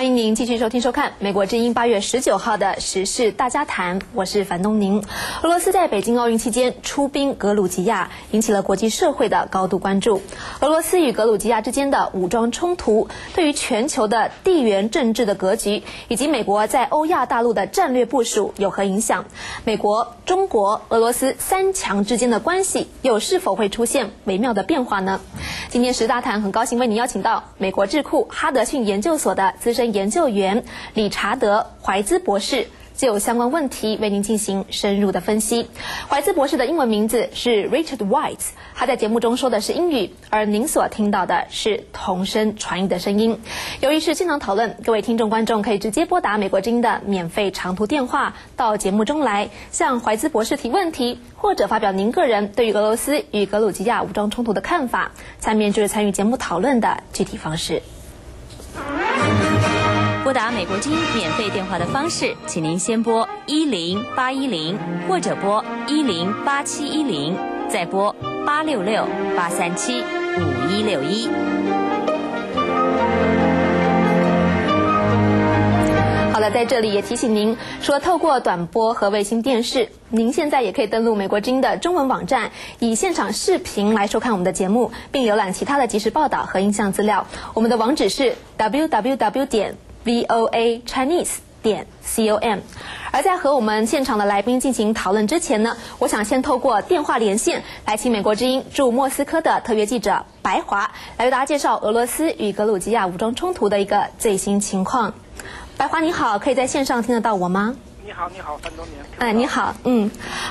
欢迎您继续收听收看美国之音8月19号的时事大家谈，我是樊东宁。俄罗斯在北京奥运期间出兵格鲁吉亚，引起了国际社会的高度关注。俄罗斯与格鲁吉亚之间的武装冲突，对于全球的地缘政治的格局，以及美国在欧亚大陆的战略部署有何影响？美国、中国、俄罗斯三强之间的关系又是否会出现微妙的变化呢？今天时事大谈很高兴为您邀请到美国智库哈德逊研究所的资深研究员理查德·怀兹博士就相关问题为您进行深入的分析。怀兹博士的英文名字是 Richard White， 他在节目中说的是英语，而您所听到的是同声传译的声音。由于是现场讨论，各位听众观众可以直接拨打美国之音的免费长途电话到节目中来，向怀兹博士提问题，或者发表您个人对于俄罗斯与格鲁吉亚武装冲突的看法。下面就是参与节目讨论的具体方式。拨打美国之音免费电话的方式，请您先拨10810，或者拨10871，再拨866-837-5161。好了，在这里也提醒您说，透过短波和卫星电视，您现在也可以登录美国之音的中文网站，以现场视频来收看我们的节目，并浏览其他的即时报道和音像资料。我们的网址是 www.voachinese.com。 而在和我们现场的来宾进行讨论之前呢，我想先透过电话连线来请美国之音驻莫斯科的特约记者白华来为大家介绍俄罗斯与格鲁吉亚武装冲突的一个最新情况。白华你好，可以在线上听得到我吗？你好，你好，樊东明。你好，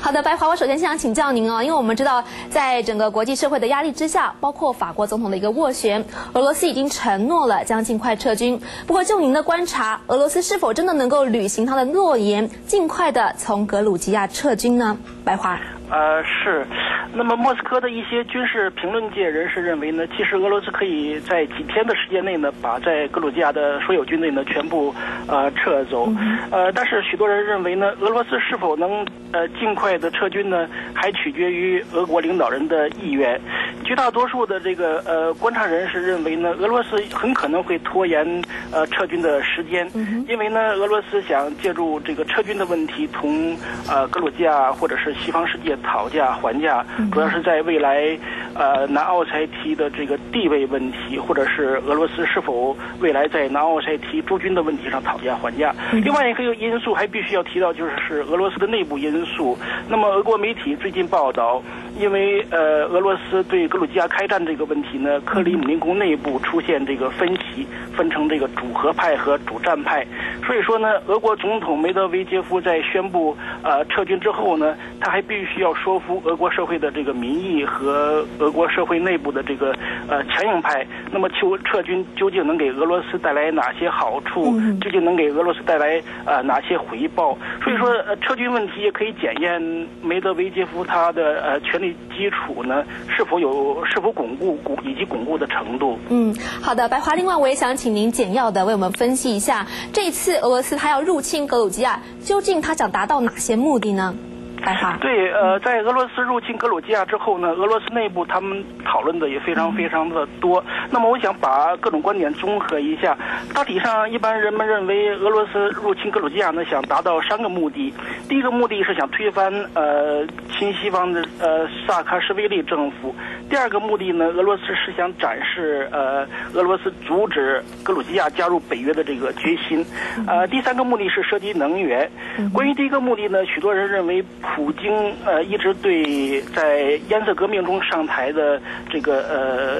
好的，白华，我首先想请教您因为我们知道，在整个国际社会的压力之下，包括法国总统的一个斡旋，俄罗斯已经承诺了将尽快撤军。不过，就您的观察，俄罗斯是否真的能够履行他的诺言，尽快的从格鲁吉亚撤军呢？白华。是，那么莫斯科的一些军事评论界人士认为呢，其实俄罗斯可以在几天的时间内呢，把在格鲁吉亚的所有军队呢全部撤走。但是许多人认为呢，俄罗斯是否能尽快的撤军呢，还取决于俄国领导人的意愿。绝大多数的这个观察人士认为呢，俄罗斯很可能会拖延撤军的时间，因为呢，俄罗斯想借助这个撤军的问题同格鲁吉亚或者是西方世界讨价还价，主要是在未来南奥塞梯的这个地位问题，或者是俄罗斯是否未来在南奥塞梯驻军的问题上讨价还价。另外一个因素还必须要提到，就是俄罗斯的内部因素。那么俄国媒体最近报道，因为俄罗斯对格鲁吉亚开战这个问题呢，克里姆林宫内部出现这个分歧，分成这个主和派和主战派。所以说呢，俄国总统梅德韦杰夫在宣布撤军之后呢，他还必须要说服俄国社会的这个民意和俄国社会内部的这个强硬派。那么撤军究竟能给俄罗斯带来哪些好处？究竟能给俄罗斯带来哪些回报？所以说，撤军问题也可以检验梅德韦杰夫他的权力基础呢是否巩固以及巩固的程度。好的，白华。另外，我也想请您简要的为我们分析一下，这次俄罗斯他要入侵格鲁吉亚，究竟他想达到哪些目的呢？对，在俄罗斯入侵格鲁吉亚之后呢，俄罗斯内部他们讨论的也非常的多。那么我想把各种观点综合一下。大体上，一般人们认为俄罗斯入侵格鲁吉亚呢，想达到三个目的。第一个目的是想推翻亲西方的萨卡什维利政府。第二个目的呢，俄罗斯是想展示俄罗斯阻止格鲁吉亚加入北约的这个决心。第三个目的是涉及能源。关于第一个目的呢，许多人认为普京一直对在颜色革命中上台的这个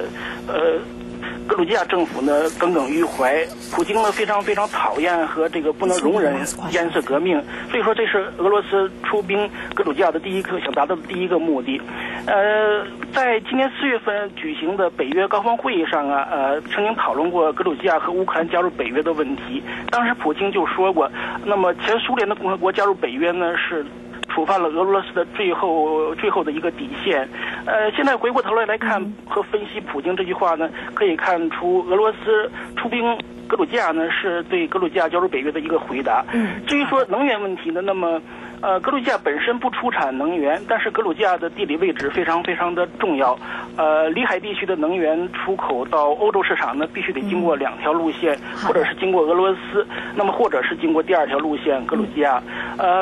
格鲁吉亚政府呢耿耿于怀，普京呢非常讨厌和这个不能容忍颜色革命，所以说这是俄罗斯出兵格鲁吉亚的想达到的第一个目的。在今年4月份举行的北约高峰会议上啊，曾经讨论过格鲁吉亚和乌克兰加入北约的问题。当时普京就说过，那么前苏联的共和国加入北约呢是触犯了俄罗斯的最后的一个底线，现在回过头来看和分析普京这句话呢，可以看出俄罗斯出兵格鲁吉亚呢是对格鲁吉亚加入北约的一个回答。至于说能源问题呢，那么格鲁吉亚本身不出产能源，但是格鲁吉亚的地理位置非常非常的重要。里海地区的能源出口到欧洲市场呢，必须得经过两条路线，或者是经过俄罗斯，那么或者是经过第二条路线格鲁吉亚。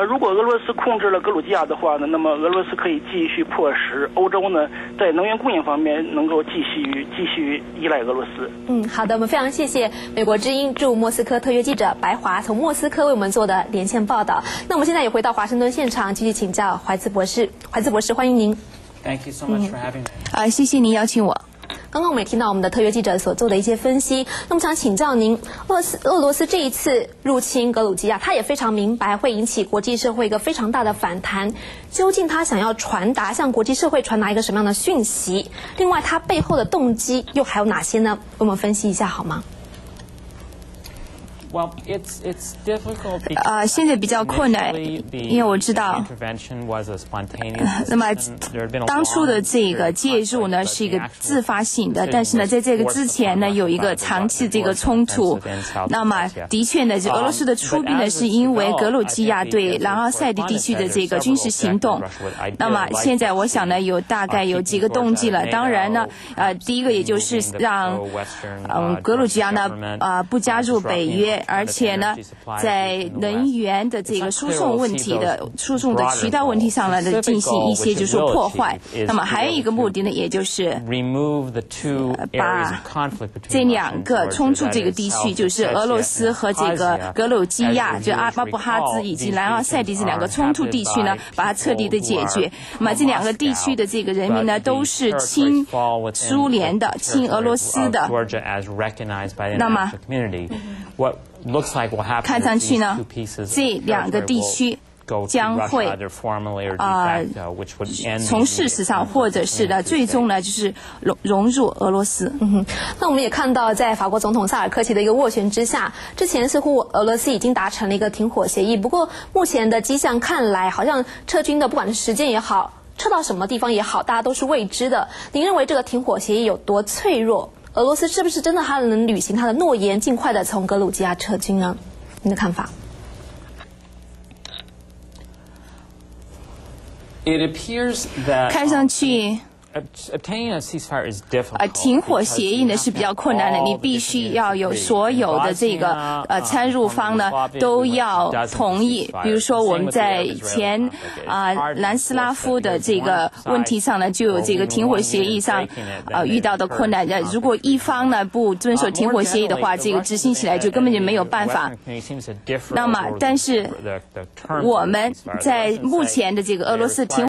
如果俄罗斯控制了格鲁吉亚的话呢，那么俄罗斯可以继续迫使欧洲呢在能源供应方面能够继续依赖俄罗斯。好的，我们非常谢谢美国之音驻莫斯科特约记者白华从莫斯科为我们做的连线报道。那我们现在也回到华盛顿现场，继续请教怀茨博士。怀茨博士，欢迎您。Thank you so much for having me. 谢谢您邀请我。刚刚我们也听到我们的特约记者所做的一些分析，那么想请教您，俄罗斯这一次入侵格鲁吉亚，他也非常明白会引起国际社会一个非常大的反弹，究竟他想要向国际社会传达一个什么样的讯息？另外，他背后的动机又还有哪些呢？我们分析一下好吗？现在比较困难，因为我知道，那么当初的这个介入呢是一个自发性的，但是呢，在这个之前呢有一个长期这个冲突。那么的确呢，就俄罗斯的出兵呢是因为格鲁吉亚对兰奥塞梯地区的这个军事行动。那么现在我想呢，大概有几个动机了。当然呢，第一个也就是让格鲁吉亚呢不加入北约。而且呢，在能源的这个输送的渠道问题上来的进行一些就是说破坏。那么还有一个目的呢，也就是把这两个冲突这个地区，就是俄罗斯和这个格鲁吉亚，就阿巴布哈兹以及兰奥塞梯这两个冲突地区呢，把它彻底的解决。那么这两个地区的这个人民呢，都是亲苏联的、亲俄罗斯的。那么看上去呢，这两个地区将会从事实上或者是呢，最终呢就是融入俄罗斯。那我们也看到，在法国总统萨尔科齐的一个斡旋之下，之前似乎俄罗斯已经达成了一个停火协议，不过目前的迹象看来，好像撤军的不管是时间也好，撤到什么地方也好，大家都是未知的。您认为这个停火协议有多脆弱？俄罗斯是不是真的还能履行他的诺言，尽快的从格鲁吉亚撤军呢？您的看法？看上去，停火协议呢是比较困难的，你必须要有所有的这个参入方呢都要同意。比如说我们在前南斯拉夫的这个问题上呢，就有这个停火协议上遇到的困难。如果一方呢不遵守停火协议的话，这个执行起来就根本就没有办法。那么，但是我们在目前的这个俄罗斯停